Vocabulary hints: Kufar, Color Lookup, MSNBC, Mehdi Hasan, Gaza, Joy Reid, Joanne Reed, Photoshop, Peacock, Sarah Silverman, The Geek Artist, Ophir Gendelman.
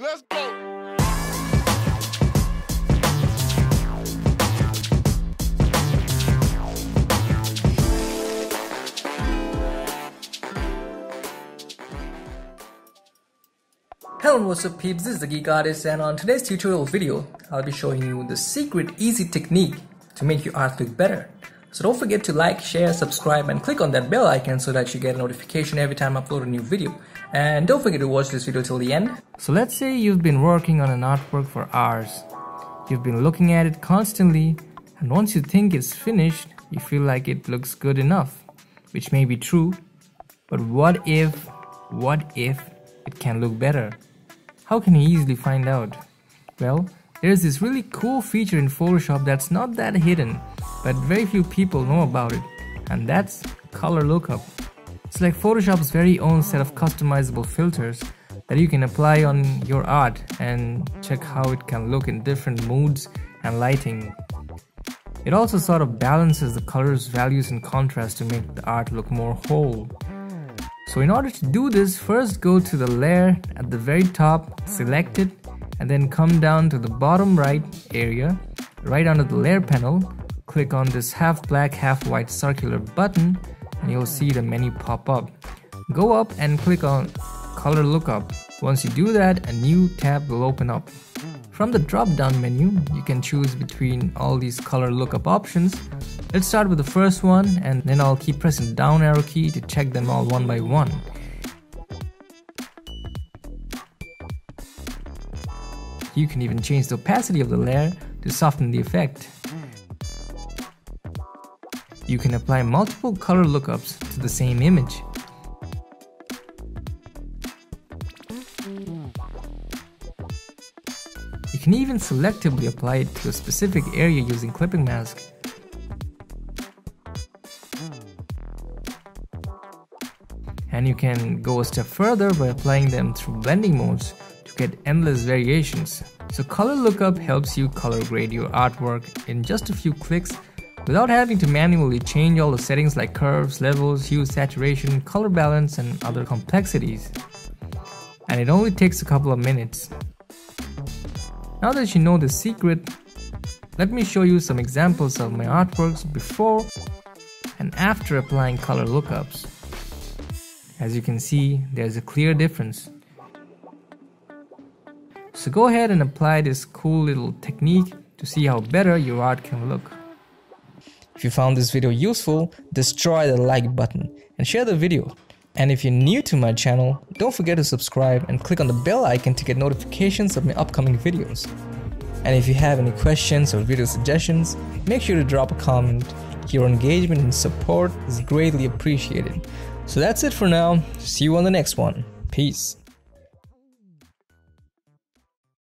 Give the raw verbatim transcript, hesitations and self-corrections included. Let's go. Hello, what's up peeps, this is the Geek Artist, and on today's tutorial video, I'll be showing you the secret easy technique to make your art look better. So don't forget to like, share, subscribe and click on that bell icon so that you get a notification every time I upload a new video. And don't forget to watch this video till the end. So let's say you've been working on an artwork for hours. You've been looking at it constantly, and once you think it's finished, you feel like it looks good enough, which may be true. But what if, what if it can look better? How can you easily find out? Well, there's this really cool feature in Photoshop that's not that hidden, but very few people know about it, and that's Color Lookup. It's like Photoshop's very own set of customizable filters that you can apply on your art and check how it can look in different moods and lighting. It also sort of balances the colors, values and contrast to make the art look more whole. So in order to do this, first go to the layer at the very top, select it, and then come down to the bottom right area, right under the layer panel. Click on this half black half white circular button and you'll see the menu pop up. Go up and click on Color Lookup. Once you do that, a new tab will open up. From the drop down menu, you can choose between all these color lookup options. Let's start with the first one, and then I'll keep pressing down arrow key to check them all one by one. You can even change the opacity of the layer to soften the effect. You can apply multiple color lookups to the same image. You can even selectively apply it to a specific area using clipping mask. And you can go a step further by applying them through blending modes to get endless variations. So Color Lookup helps you color grade your artwork in just a few clicks without having to manually change all the settings like curves, levels, hue, saturation, color balance and other complexities. And it only takes a couple of minutes. Now that you know the secret, let me show you some examples of my artworks before and after applying color lookups. As you can see, there's a clear difference. So go ahead and apply this cool little technique to see how better your art can look. If you found this video useful, destroy the like button and share the video. And if you're new to my channel, don't forget to subscribe and click on the bell icon to get notifications of my upcoming videos. And if you have any questions or video suggestions, make sure to drop a comment. Your engagement and support is greatly appreciated. So that's it for now. See you on the next one. Peace.